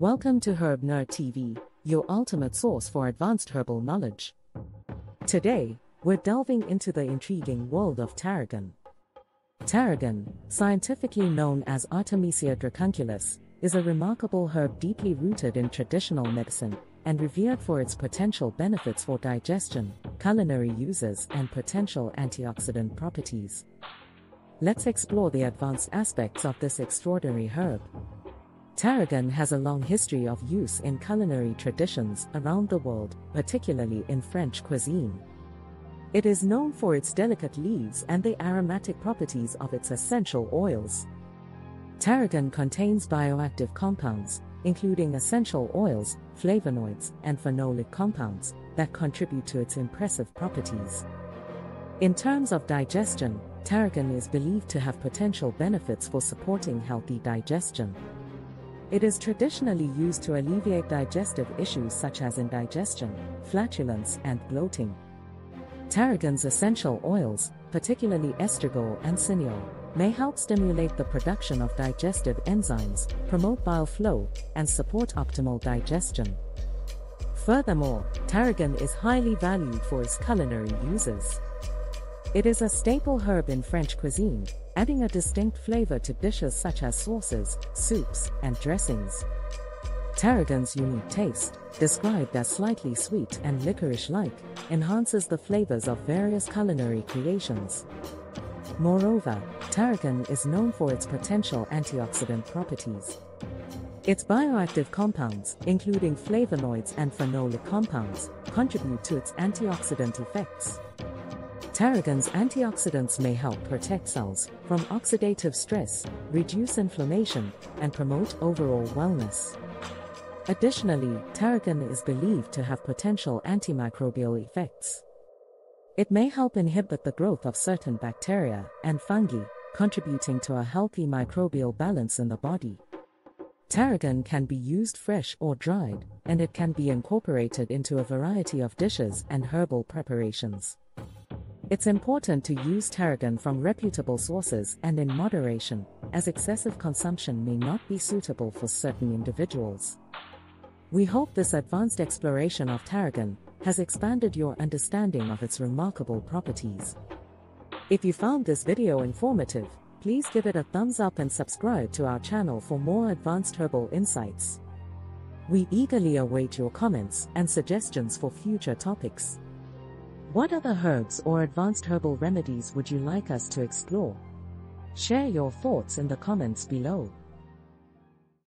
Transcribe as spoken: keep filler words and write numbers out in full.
Welcome to Herb Nerd T V, your ultimate source for advanced herbal knowledge. Today, we're delving into the intriguing world of tarragon. Tarragon, scientifically known as Artemisia dracunculus, is a remarkable herb deeply rooted in traditional medicine and revered for its potential benefits for digestion, culinary uses, and potential antioxidant properties. Let's explore the advanced aspects of this extraordinary herb. Tarragon has a long history of use in culinary traditions around the world, particularly in French cuisine. It is known for its delicate leaves and the aromatic properties of its essential oils. Tarragon contains bioactive compounds, including essential oils, flavonoids, and phenolic compounds, that contribute to its impressive properties. In terms of digestion, tarragon is believed to have potential benefits for supporting healthy digestion. It is traditionally used to alleviate digestive issues such as indigestion, flatulence, and bloating. Tarragon's essential oils, particularly estragole and cineole, may help stimulate the production of digestive enzymes, promote bile flow, and support optimal digestion. Furthermore, tarragon is highly valued for its culinary uses. It is a staple herb in French cuisine, adding a distinct flavor to dishes such as sauces, soups, and dressings. Tarragon's unique taste, described as slightly sweet and licorice-like, enhances the flavors of various culinary creations. Moreover, tarragon is known for its potential antioxidant properties. Its bioactive compounds, including flavonoids and phenolic compounds, contribute to its antioxidant effects. Tarragon's antioxidants may help protect cells from oxidative stress, reduce inflammation, and promote overall wellness. Additionally, tarragon is believed to have potential antimicrobial effects. It may help inhibit the growth of certain bacteria and fungi, contributing to a healthy microbial balance in the body. Tarragon can be used fresh or dried, and it can be incorporated into a variety of dishes and herbal preparations. It's important to use tarragon from reputable sources and in moderation, as excessive consumption may not be suitable for certain individuals. We hope this advanced exploration of tarragon has expanded your understanding of its remarkable properties. If you found this video informative, please give it a thumbs up and subscribe to our channel for more advanced herbal insights. We eagerly await your comments and suggestions for future topics. What other herbs or advanced herbal remedies would you like us to explore? Share your thoughts in the comments below.